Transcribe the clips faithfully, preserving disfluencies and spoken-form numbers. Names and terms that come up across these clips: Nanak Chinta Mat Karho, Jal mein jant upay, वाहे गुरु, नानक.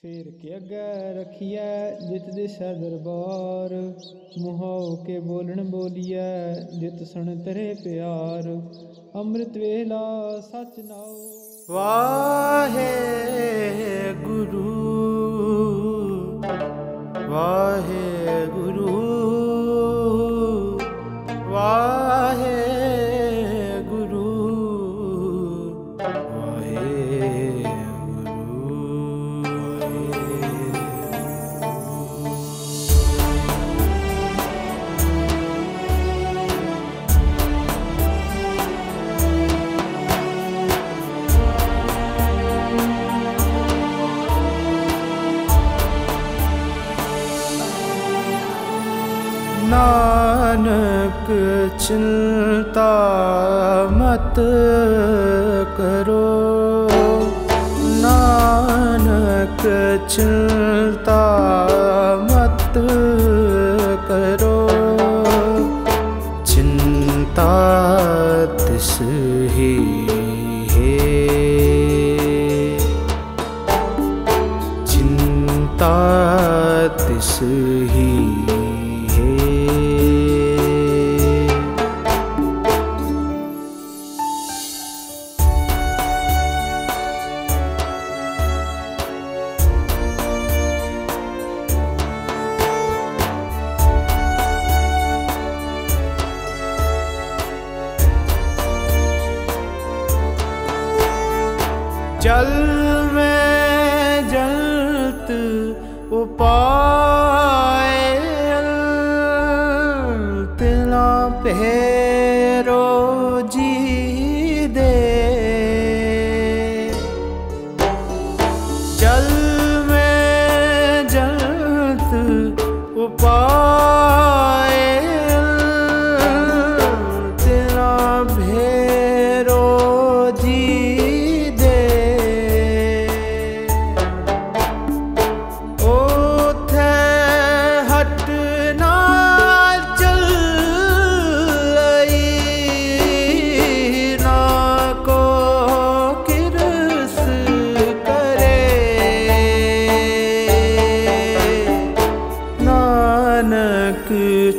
फेर के अग्गे रखिया जित दिशा दरबार, मुहाओ के बोलन बोलिया जित सुन तरे प्यार। अमृत वेला सच नाओ वाहे गुरु वाहे गुरु वाहे गुरु वाहे नानक चिंता मत करो, नानक चिंता मत करो। चिंता तिस ही है, चिंता तिस ही जल में जलत उपाय तिला पे रोजी दे। जल में जलत उपाय तिला भे रोजी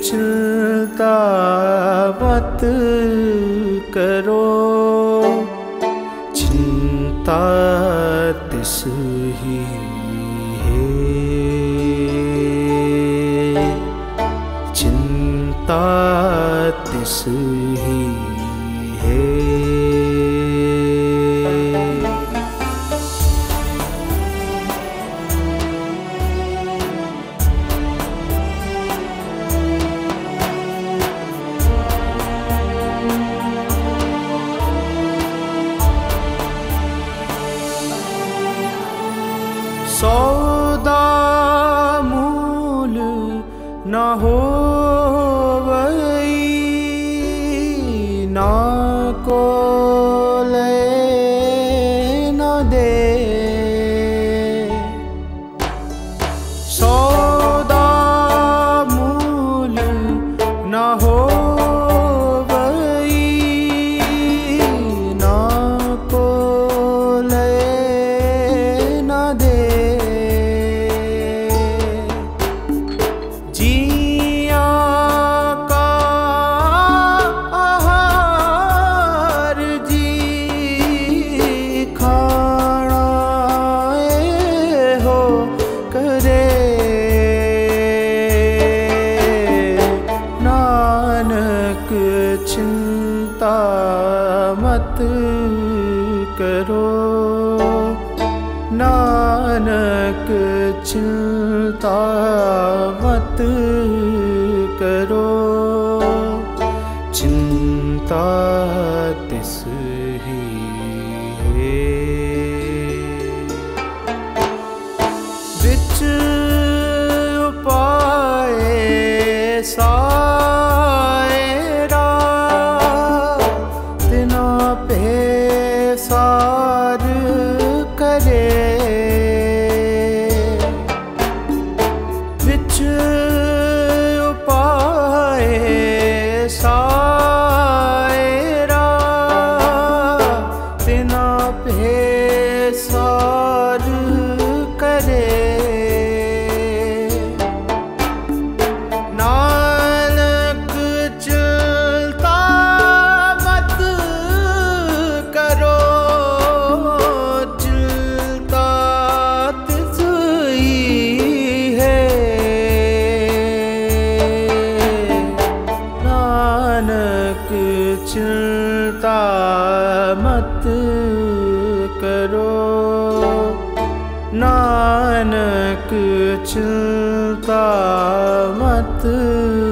चिंता मत करो, चिंता तिस ही है, चिंता तिस ही है। सौदा मूल न हो वही ना को ले न दे। सौदा मूल न हो वही ना को ले न दे। चिंता मत करो, नानक चिंता मत करो। चिंता तिस ही है, विच उपाय सा सार करे। विच उपाय सार नानक चिंता मत करो, चिंता तुझी है। नानक चिंता मत करो, नानक चिंता मत